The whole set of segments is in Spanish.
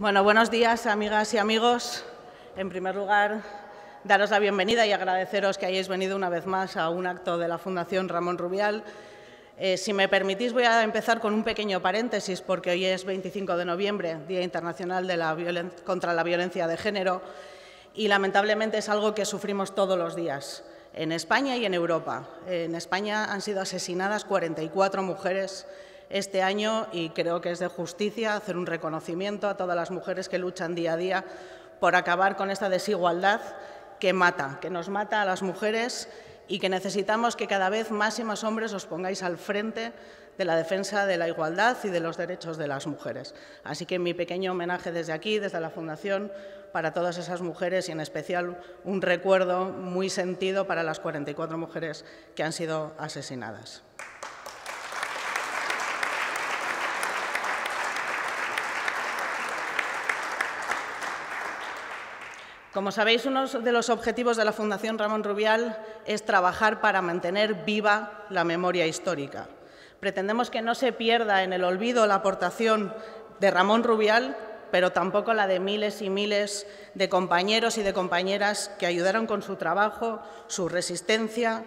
Bueno, buenos días, amigas y amigos. En primer lugar, daros la bienvenida y agradeceros que hayáis venido una vez más a un acto de la Fundación Ramón Rubial. Si me permitís, voy a empezar con un pequeño paréntesis, porque hoy es 25 de noviembre, Día Internacional de contra la Violencia de Género, y lamentablemente es algo que sufrimos todos los días, en España y en Europa. En España han sido asesinadas 44 mujeres este año y creo que es de justicia hacer un reconocimiento a todas las mujeres que luchan día a día por acabar con esta desigualdad que mata, que nos mata a las mujeres y que necesitamos que cada vez más y más hombres os pongáis al frente de la defensa de la igualdad y de los derechos de las mujeres. Así que mi pequeño homenaje desde aquí, desde la Fundación, para todas esas mujeres y en especial un recuerdo muy sentido para las 44 mujeres que han sido asesinadas. Como sabéis, uno de los objetivos de la Fundación Ramón Rubial es trabajar para mantener viva la memoria histórica. Pretendemos que no se pierda en el olvido la aportación de Ramón Rubial, pero tampoco la de miles y miles de compañeros y de compañeras que ayudaron con su trabajo, su resistencia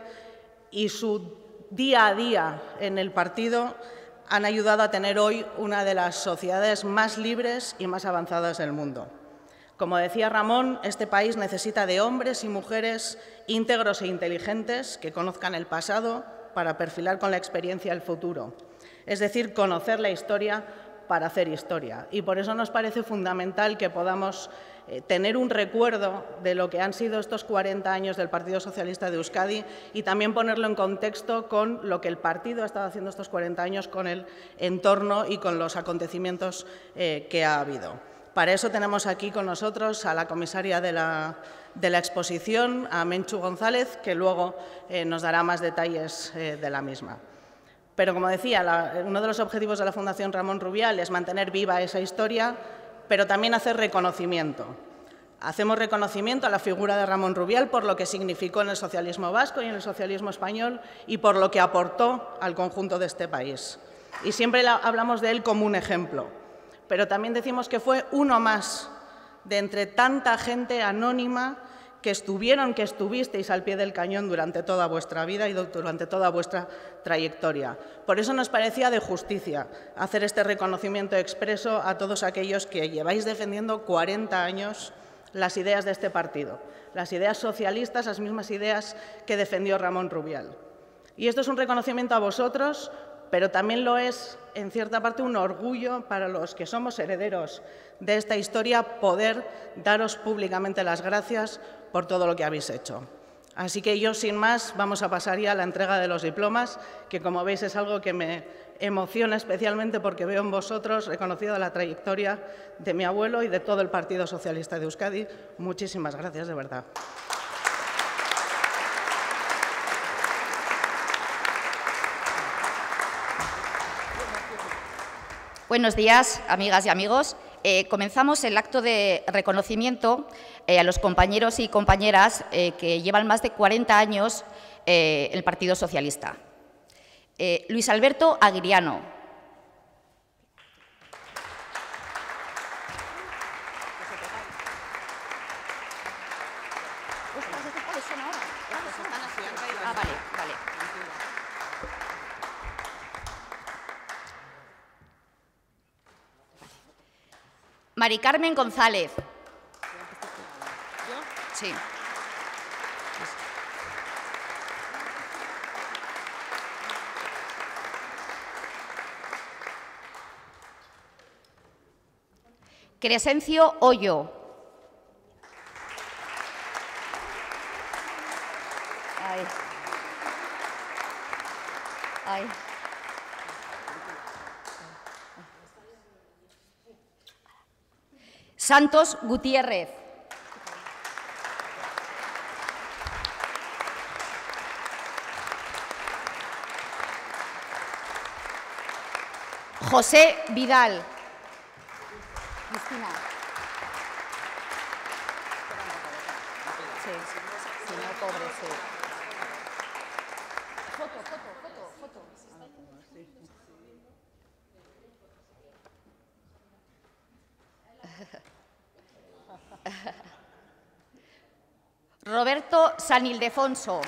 y su día a día en el partido han ayudado a tener hoy una de las sociedades más libres y más avanzadas del mundo. Como decía Ramón, este país necesita de hombres y mujeres íntegros e inteligentes que conozcan el pasado para perfilar con la experiencia el futuro. Es decir, conocer la historia para hacer historia. Y por eso nos parece fundamental que podamos tener un recuerdo de lo que han sido estos 40 años del Partido Socialista de Euskadi y también ponerlo en contexto con lo que el partido ha estado haciendo estos 40 años, con el entorno y con los acontecimientos que ha habido. Para eso tenemos aquí con nosotros a la comisaria de la exposición, a Menchu González, que luego nos dará más detalles de la misma. Pero, como decía, uno de los objetivos de la Fundación Ramón Rubial es mantener viva esa historia, pero también hacer reconocimiento. Hacemos reconocimiento a la figura de Ramón Rubial por lo que significó en el socialismo vasco y en el socialismo español y por lo que aportó al conjunto de este país. Y siempre hablamos de él como un ejemplo. Pero también decimos que fue uno más de entre tanta gente anónima que estuvisteis al pie del cañón durante toda vuestra vida y durante toda vuestra trayectoria. Por eso nos parecía de justicia hacer este reconocimiento expreso a todos aquellos que lleváis defendiendo 40 años las ideas de este partido, las ideas socialistas, las mismas ideas que defendió Ramón Rubial. Y esto es un reconocimiento a vosotros, pero también lo es, en cierta parte, un orgullo para los que somos herederos de esta historia poder daros públicamente las gracias por todo lo que habéis hecho. Así que yo, sin más, vamos a pasar ya a la entrega de los diplomas, que, como veis, es algo que me emociona especialmente porque veo en vosotros reconocida la trayectoria de mi abuelo y de todo el Partido Socialista de Euskadi. Muchísimas gracias, de verdad. Buenos días, amigas y amigos. Comenzamos el acto de reconocimiento a los compañeros y compañeras que llevan más de 40 años en el Partido Socialista. Luis Alberto Aguiriano. Mari Carmen González. Sí. Crescencio Hoyo. Ay. Ay. Santos Gutiérrez. José Vidal. Cristina. Sí, si no, pobre, sí. Foto. Roberto San Ildefonso.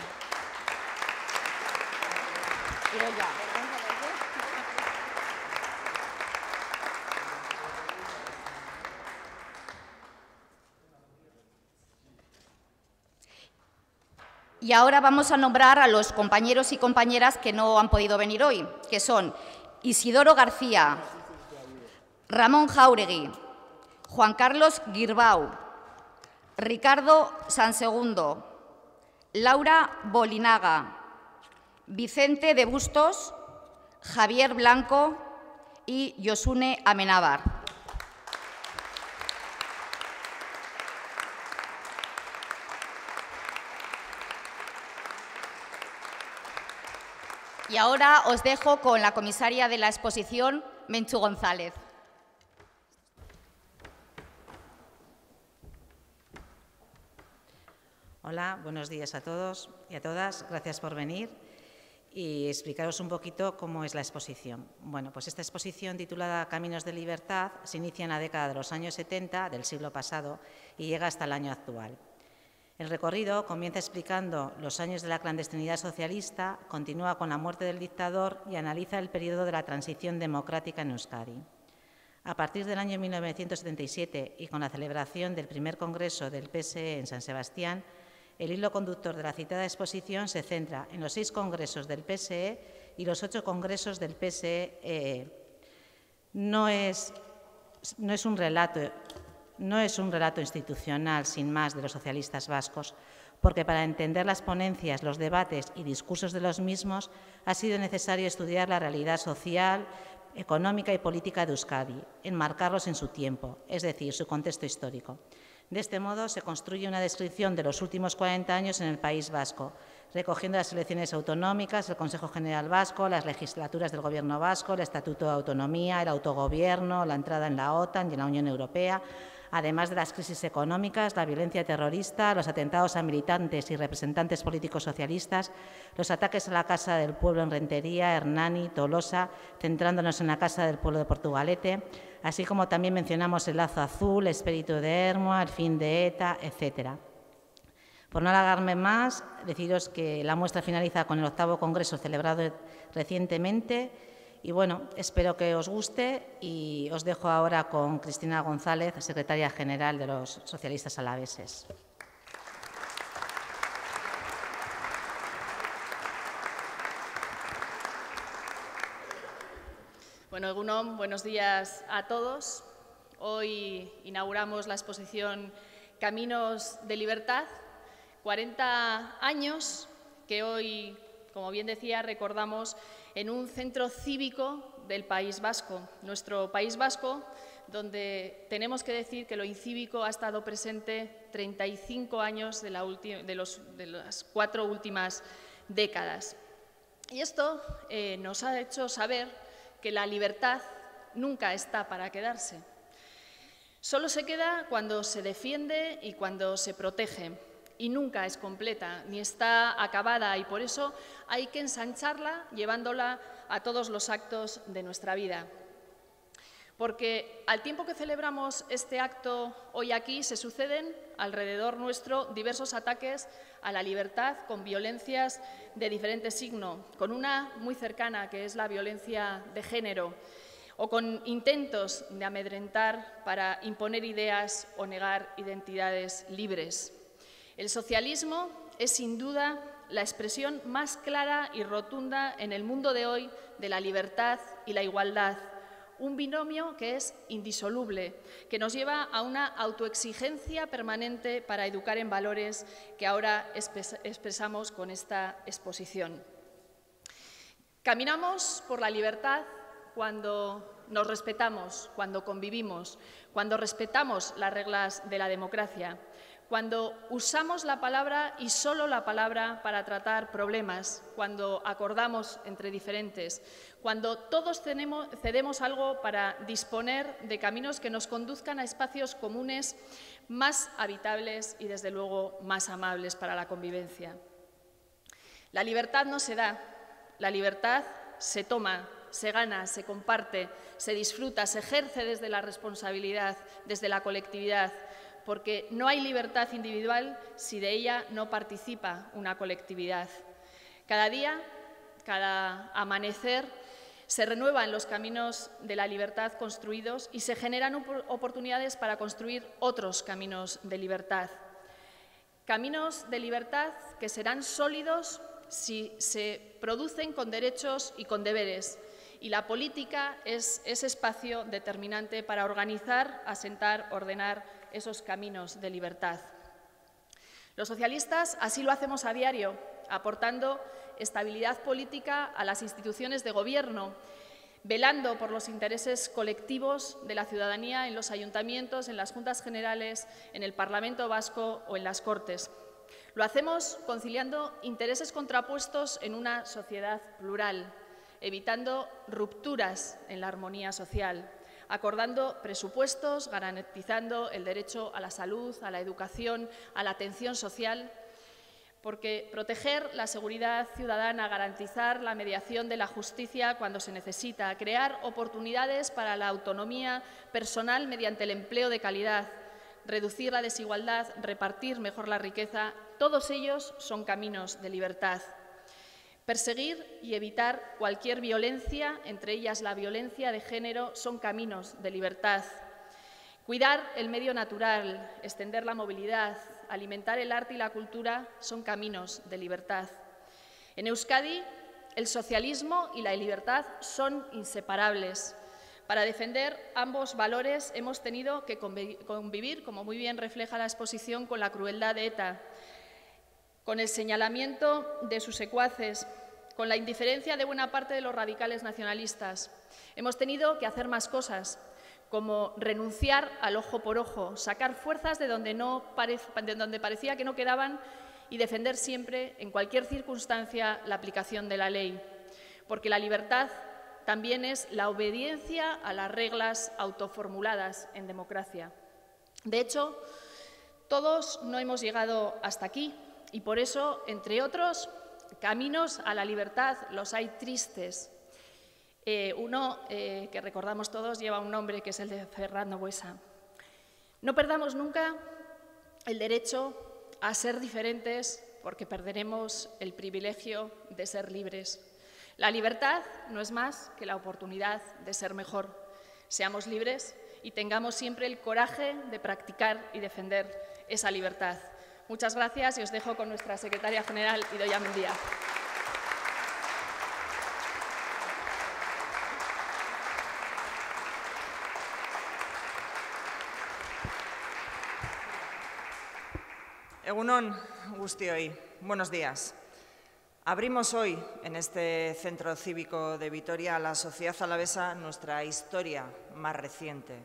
Y ahora vamos a nombrar a los compañeros y compañeras que no han podido venir hoy, que son Isidoro García, Ramón Jáuregui, Juan Carlos Guirbau, Ricardo Sansegundo, Laura Bolinaga, Vicente de Bustos, Javier Blanco y Josune Amenábar. Y ahora os dejo con la comisaria de la exposición, Menchu González. Hola, buenos días a todos y a todas. Gracias por venir y explicaros un poquito cómo es la exposición. Bueno, pues esta exposición titulada Caminos de Libertad se inicia en la década de los años 70 del siglo pasado y llega hasta el año actual. El recorrido comienza explicando los años de la clandestinidad socialista, continúa con la muerte del dictador y analiza el periodo de la transición democrática en Euskadi. A partir del año 1977 y con la celebración del primer congreso del PSE en San Sebastián, el hilo conductor de la citada exposición se centra en los 6 congresos del PSE y los 8 congresos del PSE-EE. No es un relato institucional, sin más, de los socialistas vascos, porque para entender las ponencias, los debates y discursos de los mismos ha sido necesario estudiar la realidad social, económica y política de Euskadi, enmarcarlos en su tiempo, es decir, su contexto histórico. De este modo se construye una descripción de los últimos 40 años en el País Vasco, recogiendo las elecciones autonómicas, el Consejo General Vasco, las legislaturas del Gobierno Vasco, el Estatuto de Autonomía, el autogobierno, la entrada en la OTAN y en la Unión Europea, además de las crisis económicas, la violencia terrorista, los atentados a militantes y representantes políticos socialistas, los ataques a la Casa del Pueblo en Rentería, Hernani, Tolosa, centrándonos en la Casa del Pueblo de Portugalete, así como también mencionamos el lazo azul, el espíritu de Ermua, el fin de ETA, etc. Por no alargarme más, deciros que la muestra finaliza con el 8º Congreso celebrado recientemente. Y bueno, espero que os guste y os dejo ahora con Cristina González, secretaria general de los socialistas alaveses. Bueno, egunon, buenos días a todos. Hoy inauguramos la exposición Caminos de Libertad, 40 años que hoy, como bien decía, recordamos en un centro cívico del País Vasco, nuestro País Vasco, donde tenemos que decir que lo incívico ha estado presente 35 años de las 4 últimas décadas. Y esto nos ha hecho saber que la libertad nunca está para quedarse. Solo se queda cuando se defiende y cuando se protege. Y nunca es completa, ni está acabada, y por eso hay que ensancharla llevándola a todos los actos de nuestra vida. Porque al tiempo que celebramos este acto hoy aquí, se suceden alrededor nuestro diversos ataques a la libertad con violencias de diferente signo, con una muy cercana, que es la violencia de género, o con intentos de amedrentar para imponer ideas o negar identidades libres. El socialismo es, sin duda, la expresión más clara y rotunda en el mundo de hoy de la libertad y la igualdad, un binomio que es indisoluble, que nos lleva a una autoexigencia permanente para educar en valores que ahora expresamos con esta exposición. Caminamos por la libertad cuando nos respetamos, cuando convivimos, cuando respetamos las reglas de la democracia, cuando usamos la palabra y solo la palabra para tratar problemas, cuando acordamos entre diferentes, cuando todos cedemos algo para disponer de caminos que nos conduzcan a espacios comunes más habitables y, desde luego, más amables para la convivencia. La libertad no se da, la libertad se toma, se gana, se comparte, se disfruta, se ejerce desde la responsabilidad, desde la colectividad. porque no hay libertad individual si de ella no participa una colectividad. Cada día, cada amanecer, se renuevan los caminos de la libertad construidos y se generan oportunidades para construir otros caminos de libertad. Caminos de libertad que serán sólidos si se producen con derechos y con deberes. Y la política es ese espacio determinante para organizar, asentar, ordenar esos caminos de libertad. Los socialistas así lo hacemos a diario, aportando estabilidad política a las instituciones de gobierno, velando por los intereses colectivos de la ciudadanía en los ayuntamientos, en las juntas generales, en el Parlamento Vasco o en las Cortes. Lo hacemos conciliando intereses contrapuestos en una sociedad plural, evitando rupturas en la armonía social, acordando presupuestos, garantizando el derecho a la salud, a la educación, a la atención social, porque proteger la seguridad ciudadana, garantizar la mediación de la justicia cuando se necesita, crear oportunidades para la autonomía personal mediante el empleo de calidad, reducir la desigualdad, repartir mejor la riqueza, todos ellos son caminos de libertad. Perseguir y evitar cualquier violencia, entre ellas la violencia de género, son caminos de libertad. Cuidar el medio natural, extender la movilidad, alimentar el arte y la cultura son caminos de libertad. En Euskadi, el socialismo y la libertad son inseparables. Para defender ambos valores hemos tenido que convivir, como muy bien refleja la exposición, con la crueldad de ETA, con el señalamiento de sus secuaces, con la indiferencia de buena parte de los radicales nacionalistas. Hemos tenido que hacer más cosas, como renunciar al ojo por ojo, sacar fuerzas de donde parecía que no quedaban y defender siempre, en cualquier circunstancia, la aplicación de la ley. Porque la libertad también es la obediencia a las reglas autoformuladas en democracia. De hecho, todos no hemos llegado hasta aquí y por eso, entre otros, caminos a la libertad los hay tristes. Uno que recordamos todos lleva un nombre, que es el de Fernando Buesa. No perdamos nunca el derecho a ser diferentes, porque perderemos el privilegio de ser libres. La libertad no es más que la oportunidad de ser mejor. Seamos libres y tengamos siempre el coraje de practicar y defender esa libertad. Muchas gracias y os dejo con nuestra secretaria general, Idoia Mendía. Egunon guztioi, buenos días. Abrimos hoy, en este Centro Cívico de Vitoria, a la sociedad alavesa nuestra historia más reciente.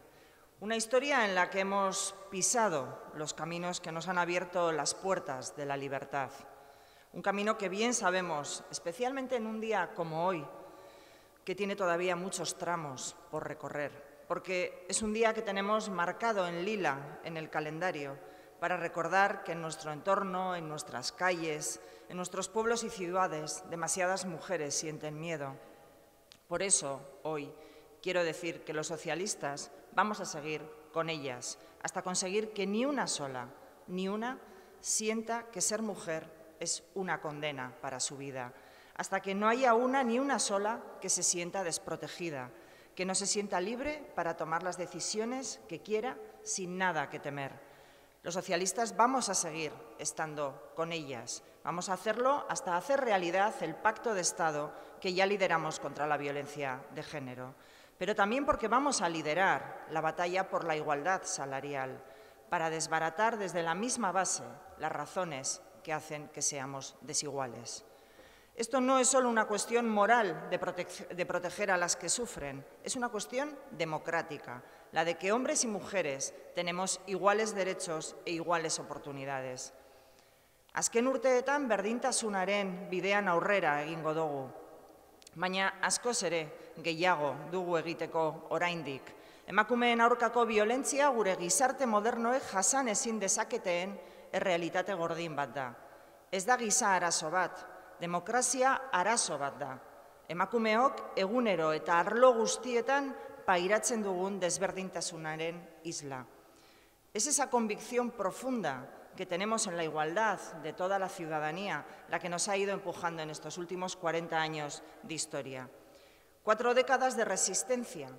Una historia en la que hemos pisado los caminos que nos han abierto las puertas de la libertad. Un camino que bien sabemos, especialmente en un día como hoy, que tiene todavía muchos tramos por recorrer, porque es un día que tenemos marcado en lila en el calendario, para recordar que en nuestro entorno, en nuestras calles, en nuestros pueblos y ciudades, demasiadas mujeres sienten miedo. Por eso, hoy, quiero decir que los socialistas vamos a seguir con ellas, hasta conseguir que ni una sola, ni una, sienta que ser mujer es una condena para su vida, hasta que no haya una, ni una sola, que se sienta desprotegida, que no se sienta libre para tomar las decisiones que quiera sin nada que temer. Los socialistas vamos a seguir estando con ellas. Vamos a hacerlo hasta hacer realidad el pacto de Estado que ya lideramos contra la violencia de género. Pero también porque vamos a liderar la batalla por la igualdad salarial, para desbaratar desde la misma base las razones que hacen que seamos desiguales. Esto no es solo una cuestión moral de proteger a las que sufren, es una cuestión democrática, la de que hombres y mujeres tenemos iguales derechos e iguales oportunidades. Azken urteetan berdintasunaren bidean aurrera egingo dugu, baina askoz ere gehiago dugu egiteko oraindik. Emakumeen aurkako biolentzia gure gizarte modernoek jasan ezin dezaketeen errealitate gordin bat da. Ez da giza arazo bat, demokrazia arazo bat da. Emakumeok egunero eta arlo guztietan pairatzen dugun desberdintasunaren isla. Es esa convicción profunda que tenemos en la igualdad de toda la ciudadanía la que nos ha ido empujando en estos últimos 40 años de historia. 4 décadas de resistencia,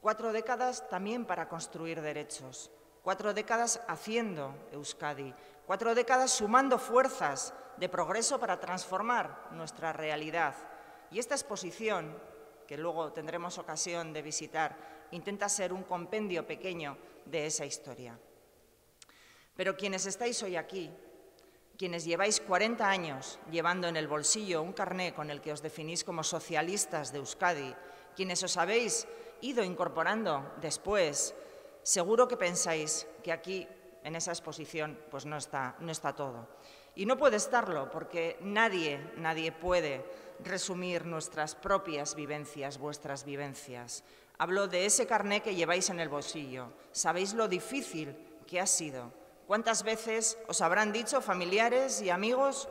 4 décadas también para construir derechos, 4 décadas haciendo Euskadi, 4 décadas sumando fuerzas de progreso para transformar nuestra realidad. Y esta exposición, que luego tendremos ocasión de visitar, intenta ser un compendio pequeño de esa historia. Pero quienes estáis hoy aquí, quienes lleváis 40 años llevando en el bolsillo un carné con el que os definís como socialistas de Euskadi, quienes os habéis ido incorporando después, seguro que pensáis que aquí, en esa exposición, pues no está todo. Y no puede estarlo, porque nadie puede resumir nuestras propias vivencias, vuestras vivencias. Hablo de ese carné que lleváis en el bolsillo. Sabéis lo difícil que ha sido. ¿Cuántas veces os habrán dicho familiares y amigos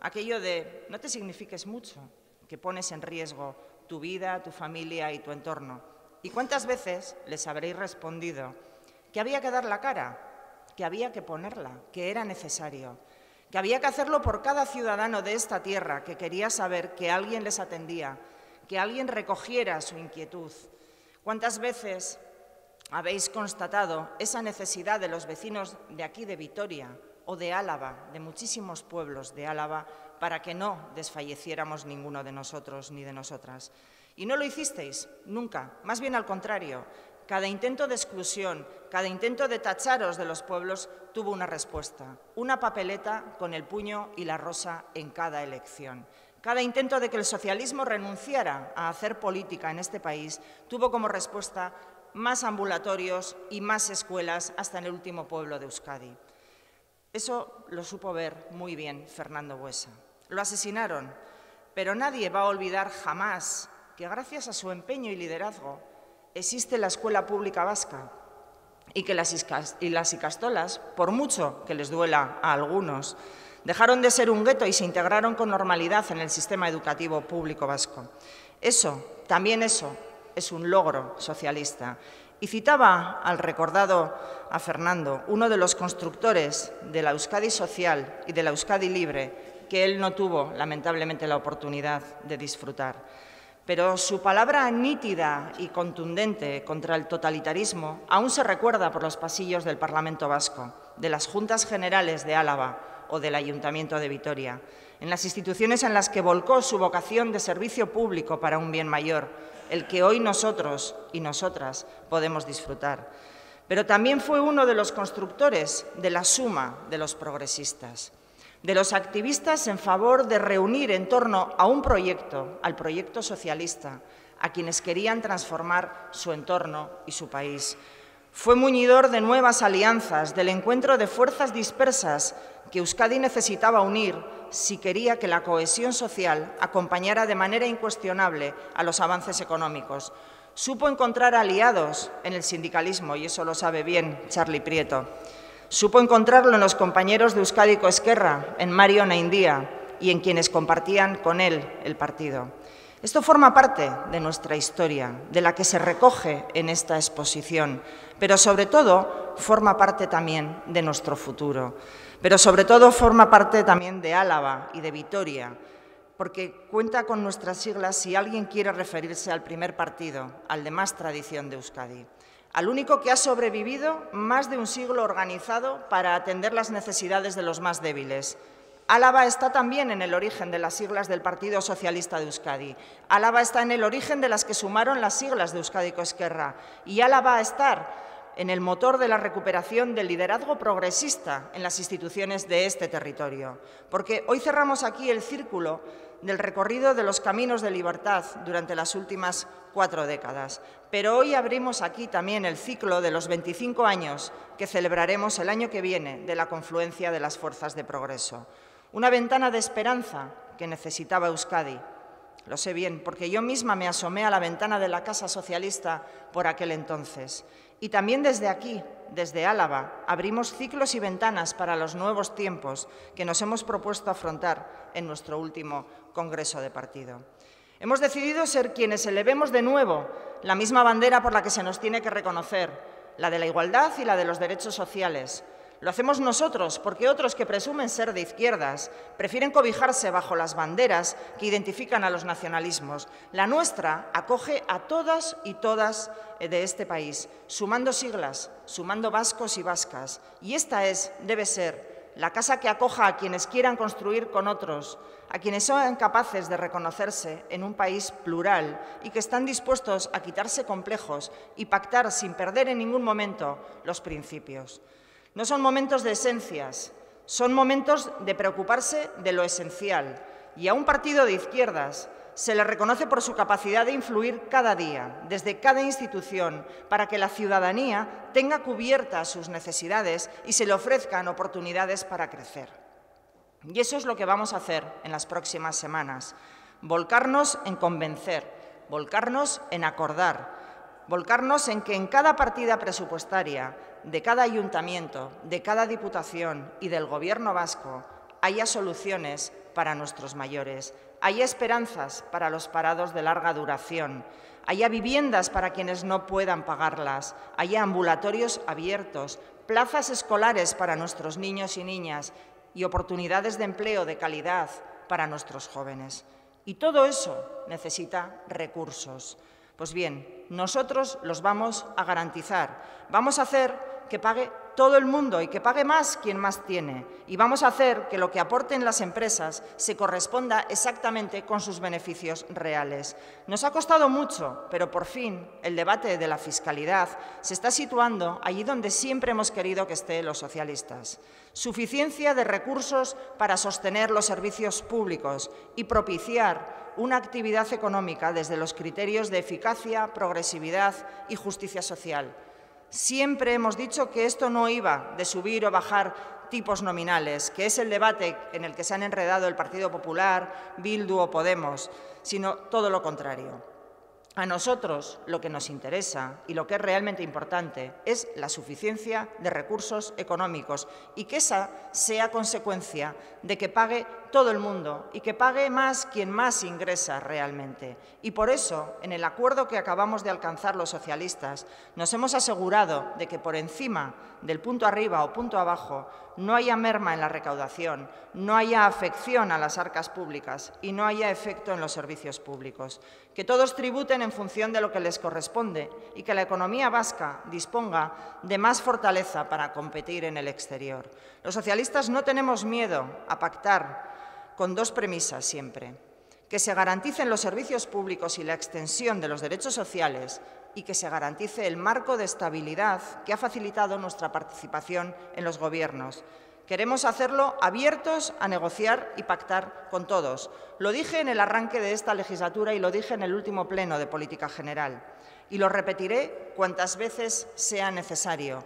aquello de no te signifiques mucho, que pones en riesgo tu vida, tu familia y tu entorno? ¿Y cuántas veces les habréis respondido que había que dar la cara, que había que ponerla, que era necesario, que había que hacerlo por cada ciudadano de esta tierra que quería saber que alguien les atendía, que alguien recogiera su inquietud? ¿Cuántas veces habéis constatado esa necesidad de los vecinos de aquí de Vitoria o de Álava, de muchísimos pueblos de Álava, para que no desfalleciéramos ninguno de nosotros ni de nosotras? Y no lo hicisteis, nunca, más bien al contrario. Cada intento de exclusión, cada intento de tacharos de los pueblos tuvo una respuesta, una papeleta con el puño y la rosa en cada elección. Cada intento de que el socialismo renunciara a hacer política en este país tuvo como respuesta más ambulatorios y más escuelas hasta en el último pueblo de Euskadi. Eso lo supo ver muy bien Fernando Buesa. Lo asesinaron, pero nadie va a olvidar jamás que gracias a su empeño y liderazgo existe la escuela pública vasca y que las ikastolas, por mucho que les duela a algunos, dejaron de ser un gueto y se integraron con normalidad en el sistema educativo público vasco. Eso, también eso, es un logro socialista. Y citaba al recordado a Fernando, uno de los constructores de la Euskadi social y de la Euskadi libre, que él no tuvo, lamentablemente, la oportunidad de disfrutar. Pero su palabra nítida y contundente contra el totalitarismo aún se recuerda por los pasillos del Parlamento Vasco, de las Juntas Generales de Álava o del Ayuntamiento de Vitoria, en las instituciones en las que volcó su vocación de servicio público para un bien mayor, el que hoy nosotros y nosotras podemos disfrutar. Pero también fue uno de los constructores de la suma de los progresistas, de los activistas en favor de reunir en torno a un proyecto, al proyecto socialista, a quienes querían transformar su entorno y su país. Fue muñidor de nuevas alianzas, del encuentro de fuerzas dispersas que Euskadi necesitaba unir si quería que la cohesión social acompañara de manera incuestionable a los avances económicos. Supo encontrar aliados en el sindicalismo, y eso lo sabe bien Charlie Prieto. Supo encontrarlo en los compañeros de Euskadiko Ezkerra, en Mario Onaindía y en quienes compartían con él el partido. Esto forma parte de nuestra historia, de la que se recoge en esta exposición, pero sobre todo forma parte también de nuestro futuro. Pero sobre todo forma parte también de Álava y de Vitoria, porque cuenta con nuestras siglas si alguien quiere referirse al primer partido, al de más tradición de Euskadi, al único que ha sobrevivido más de un siglo organizado para atender las necesidades de los más débiles. Álava está también en el origen de las siglas del Partido Socialista de Euskadi. Álava está en el origen de las que sumaron las siglas de Euskadiko Ezkerra. Y Álava va a estar en el motor de la recuperación del liderazgo progresista en las instituciones de este territorio. Porque hoy cerramos aquí el círculo del recorrido de los Caminos de Libertad durante las últimas 4 décadas. Pero hoy abrimos aquí también el ciclo de los 25 años que celebraremos el año que viene de la confluencia de las fuerzas de progreso. Una ventana de esperanza que necesitaba Euskadi. Lo sé bien, porque yo misma me asomé a la ventana de la Casa Socialista por aquel entonces. Y también desde aquí, desde Álava, abrimos ciclos y ventanas para los nuevos tiempos que nos hemos propuesto afrontar en nuestro último Congreso de Partido. Hemos decidido ser quienes elevemos de nuevo la misma bandera por la que se nos tiene que reconocer, la de la igualdad y la de los derechos sociales. Lo hacemos nosotros porque otros que presumen ser de izquierdas prefieren cobijarse bajo las banderas que identifican a los nacionalismos. La nuestra acoge a todas y todas de este país, sumando siglas, sumando vascos y vascas. Y esta es, debe ser, la casa que acoja a quienes quieran construir con otros, a quienes sean capaces de reconocerse en un país plural y que están dispuestos a quitarse complejos y pactar sin perder en ningún momento los principios. No son momentos de esencias, son momentos de preocuparse de lo esencial. Y a un partido de izquierdas se le reconoce por su capacidad de influir cada día, desde cada institución, para que la ciudadanía tenga cubiertas sus necesidades y se le ofrezcan oportunidades para crecer. Y eso es lo que vamos a hacer en las próximas semanas. Volcarnos en convencer, volcarnos en acordar, volcarnos en que en cada partida presupuestaria, de cada ayuntamiento, de cada diputación y del Gobierno vasco, haya soluciones para nuestros mayores, haya esperanzas para los parados de larga duración, haya viviendas para quienes no puedan pagarlas, haya ambulatorios abiertos, plazas escolares para nuestros niños y niñas y oportunidades de empleo de calidad para nuestros jóvenes. Y todo eso necesita recursos. Pues bien, nosotros los vamos a garantizar. Vamos a hacer que pague todo el mundo y que pague más quien más tiene. Y vamos a hacer que lo que aporten las empresas se corresponda exactamente con sus beneficios reales. Nos ha costado mucho, pero por fin el debate de la fiscalidad se está situando allí donde siempre hemos querido que estén los socialistas. Suficiencia de recursos para sostener los servicios públicos y propiciar una actividad económica desde los criterios de eficacia, progresividad y justicia social. Siempre hemos dicho que esto no iba de subir o bajar tipos nominales, que es el debate en el que se han enredado el Partido Popular, Bildu o Podemos, sino todo lo contrario. A nosotros lo que nos interesa y lo que es realmente importante es la suficiencia de recursos económicos y que esa sea consecuencia de que pague todo el mundo y que pague más quien más ingresa realmente. Y por eso, en el acuerdo que acabamos de alcanzar los socialistas, nos hemos asegurado de que por encima del punto arriba o punto abajo no haya merma en la recaudación, no haya afección a las arcas públicas y no haya efecto en los servicios públicos. Que todos tributen en función de lo que les corresponde y que la economía vasca disponga de más fortaleza para competir en el exterior. Los socialistas no tenemos miedo a pactar con dos premisas siempre: que se garanticen los servicios públicos y la extensión de los derechos sociales y que se garantice el marco de estabilidad que ha facilitado nuestra participación en los gobiernos. Queremos hacerlo abiertos a negociar y pactar con todos. Lo dije en el arranque de esta legislatura y lo dije en el último pleno de política general. Y lo repetiré cuantas veces sea necesario.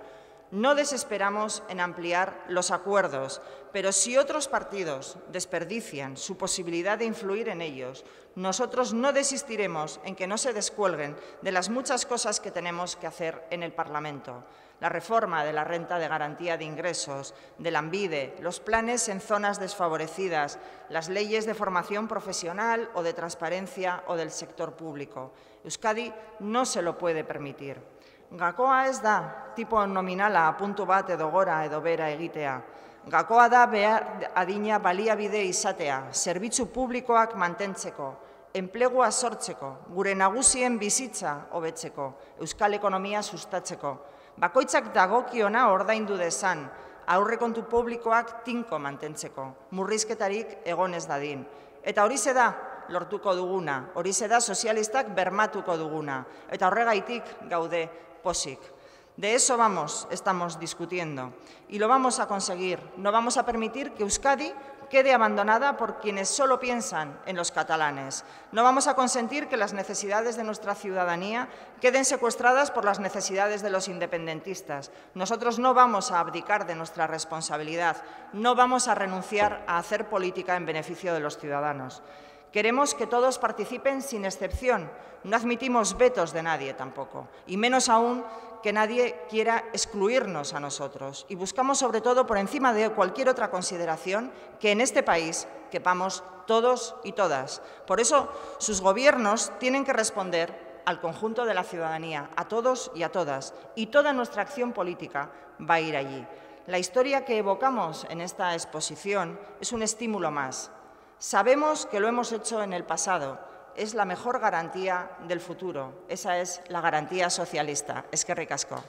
No desesperamos en ampliar los acuerdos, pero si otros partidos desperdician su posibilidad de influir en ellos, nosotros no desistiremos en que no se descuelguen de las muchas cosas que tenemos que hacer en el Parlamento. La reforma de la renta de garantía de ingresos, del Lanbide, los planes en zonas desfavorecidas, las leyes de formación profesional o de transparencia o del sector público. Euskadi no se lo puede permitir. Gakoa ez da tipo nominala apuntu bat edo gora edo bera egitea. Gakoa da behar adina baliabide izatea, zerbitzu publikoak mantentzeko, enplegua sortzeko, gure nagusien bizitza hobetzeko, euskal ekonomia sustatzeko. Bakoitzak dagokiona ordaindu dezan, aurrekontu publikoak tinko mantentzeko, murrizketarik egon ez dadin. Eta horixe da lortuko duguna, horixe da sozialistak bermatuko duguna, eta horregaitik gaude posik. De eso estamos discutiendo y lo vamos a conseguir. No vamos a permitir que Euskadi quede abandonada por quienes solo piensan en los catalanes. No vamos a consentir que las necesidades de nuestra ciudadanía queden secuestradas por las necesidades de los independentistas. Nosotros no vamos a abdicar de nuestra responsabilidad, no vamos a renunciar a hacer política en beneficio de los ciudadanos. Queremos que todos participen sin excepción, no admitimos vetos de nadie tampoco, y menos aún que nadie quiera excluirnos a nosotros. Y buscamos sobre todo, por encima de cualquier otra consideración, que en este país quepamos todos y todas. Por eso sus gobiernos tienen que responder al conjunto de la ciudadanía, a todos y a todas, y toda nuestra acción política va a ir allí. La historia que evocamos en esta exposición es un estímulo más. Sabemos que lo hemos hecho en el pasado, es la mejor garantía del futuro. Esa es la garantía socialista. Eskerrik asko.